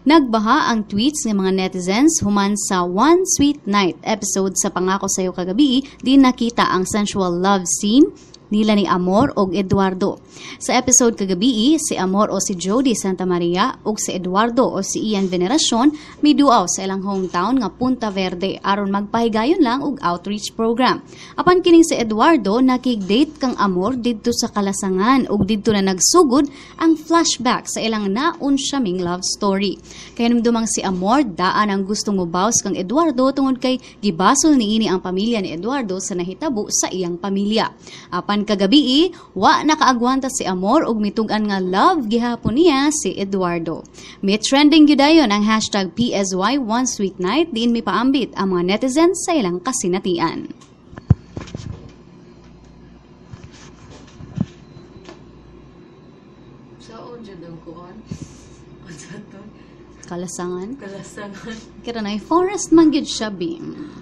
Nagbaha ang tweets ng mga netizens human sa One Sweet Night episode sa Pangako Sa'yo Kagabi, di nakita ang sensual love scene nila ni Amor o Eduardo. Sa episode kagabi, si Amor o si Jody Santa Maria o si Eduardo o si Ian Veneracion may duaw sa ilang hometown nga Punta Verde aron magpahigayon lang og outreach program. Apan kining si Eduardo nakig-date kang Amor didto sa Kalasangan og didto na nagsugod ang flashback sa ilang naunsyaming love story. Kaya dumang si Amor daan ang gustong ubaws kang Eduardo tungod kay gibasol niini ang pamilya ni Eduardo sa nahitabo sa iyang pamilya. Apan kagabi, wa nakaagwanta si Amor og mitug-an nga love gihapon niya si Eduardo. May trending gyudayon ang hashtag PSY One Sweet Night diin mi paambit ang mga netizens sa ilang kasinatian. Saan dyan ang kuhan? Kalasangan? Kalasangan. Kira na forest man gyud siya, Bim.